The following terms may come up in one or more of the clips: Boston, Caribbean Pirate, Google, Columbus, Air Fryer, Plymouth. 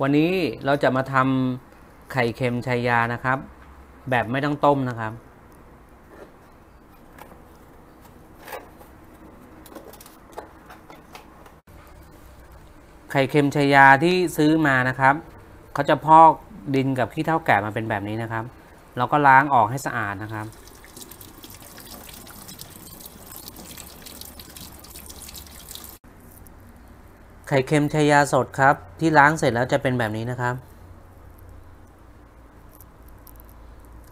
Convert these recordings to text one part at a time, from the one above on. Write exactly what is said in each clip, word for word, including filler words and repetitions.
วันนี้เราจะมาทำไข่เค็มชายานะครับแบบไม่ต้องต้มนะครับไข่เค็มชายาที่ซื้อมานะครับเขาจะพอกดินกับขี้เถ้าแก่มาเป็นแบบนี้นะครับเราก็ล้างออกให้สะอาดนะครับไข่เค็มชายาสดครับที่ล้างเสร็จแล้วจะเป็นแบบนี้นะครับ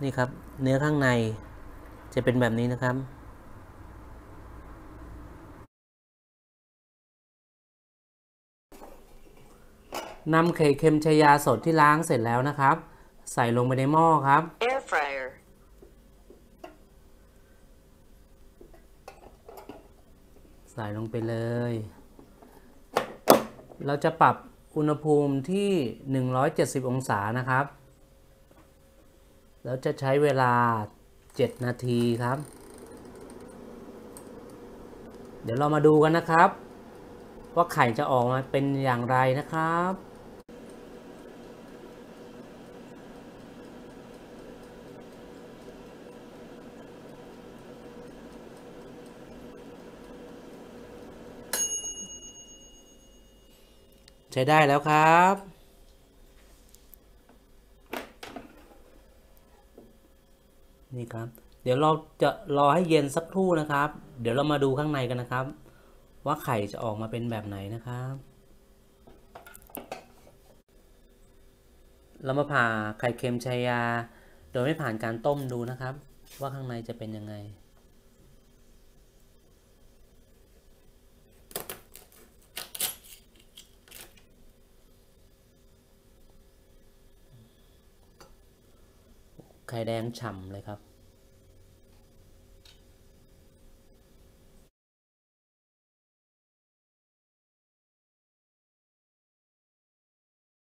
นี่ครับเนื้อข้างในจะเป็นแบบนี้นะครับนำไข่เค็มชายาสดที่ล้างเสร็จแล้วนะครับใส่ลงไปในหม้อครับ Air Fryer ใส่ลงไปเลยเราจะปรับอุณหภูมิที่หนึ่งร้อยเจ็ดสิบองศานะครับแล้วจะใช้เวลาเจ็ดนาทีครับเดี๋ยวเรามาดูกันนะครับว่าไข่จะออกมาเป็นอย่างไรนะครับใช้ได้แล้วครับนี่ครับเดี๋ยวเราจะรอให้เย็นสักครู่นะครับเดี๋ยวเรามาดูข้างในกันนะครับว่าไข่จะออกมาเป็นแบบไหนนะครับเรามาผ่าไข่เค็มชายาโดยไม่ผ่านการต้มดูนะครับว่าข้างในจะเป็นยังไงไข่แดงฉ่ำเลยครับ